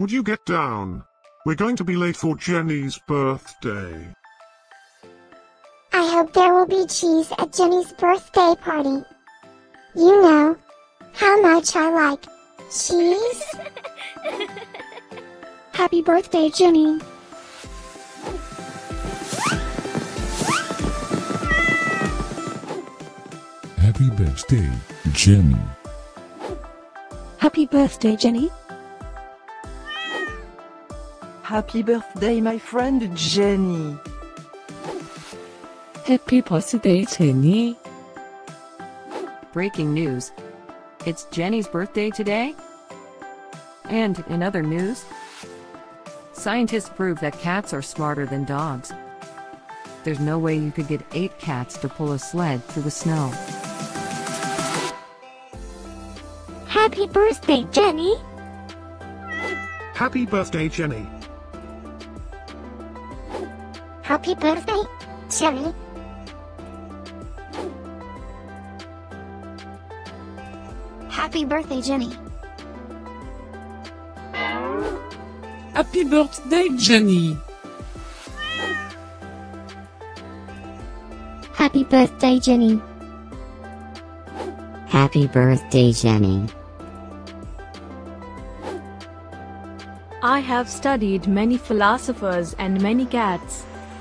Would you get down? We're going to be late for Jenni's birthday. I hope there will be cheese at Jenni's birthday party. You know how much I like cheese. Happy birthday, Jenni. Happy birthday, Jenni. Happy birthday, Jenni. Happy birthday, my friend Jenni. Happy birthday, Jenni. Breaking news. It's Jenni's birthday today. And in other news, scientists prove that cats are smarter than dogs. There's no way you could get 8 cats to pull a sled through the snow. Happy birthday, Jenni! Happy birthday, Jenni! Happy birthday, Jenni! Happy birthday, Jenni! Happy birthday, Jenni! Happy birthday, Jenni! Happy birthday, Jenni! I have studied many philosophers and many cats.